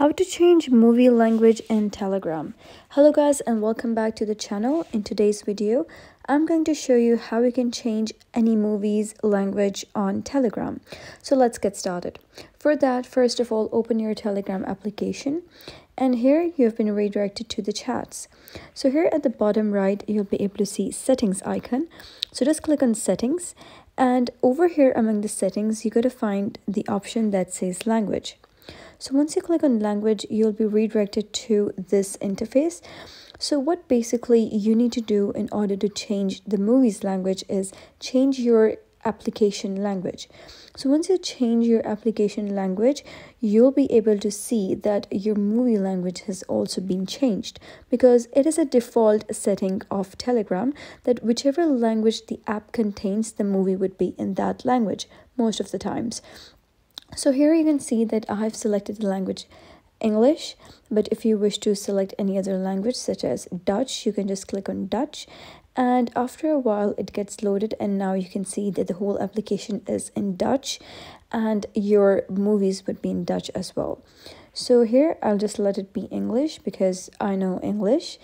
How to change movie language in Telegram. Hello guys and welcome back to the channel. In today's video, I'm going to show you how we can change any movie's language on Telegram. So let's get started. For that, first of all, open your Telegram application. And here you have been redirected to the chats. So here at the bottom right, you'll be able to see settings icon. So just click on settings. And over here among the settings, you got to find the option that says language. So once you click on language, you'll be redirected to this interface. So what basically you need to do in order to change the movie's language is change your application language. So once you change your application language, you'll be able to see that your movie language has also been changed, because it is a default setting of Telegram that whichever language the app contains, the movie would be in that language most of the times. So here you can see that I have selected the language English, but if you wish to select any other language such as Dutch, you can just click on Dutch, and after a while it gets loaded, and now you can see that the whole application is in Dutch and your movies would be in Dutch as well. So here I'll just let it be English because I know English.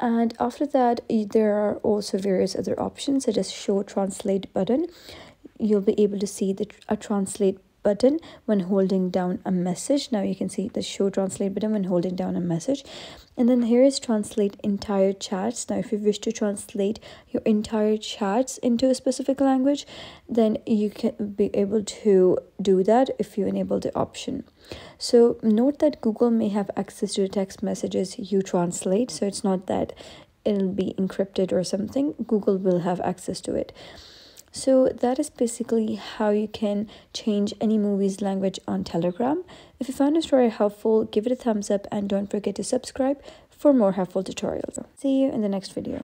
And after that, there are also various other options such as show translate button. You'll be able to see a translate button when holding down a message. Now you can see the show translate button when holding down a message. And then here is translate entire chats. Now if you wish to translate your entire chats into a specific language, then you can be able to do that if you enable the option. So note that Google may have access to the text messages you translate, so it's not that it'll be encrypted or something. Google will have access to it. So that is basically how you can change any movie's language on Telegram. If you found this tutorial helpful, give it a thumbs up and don't forget to subscribe for more helpful tutorials. See you in the next video.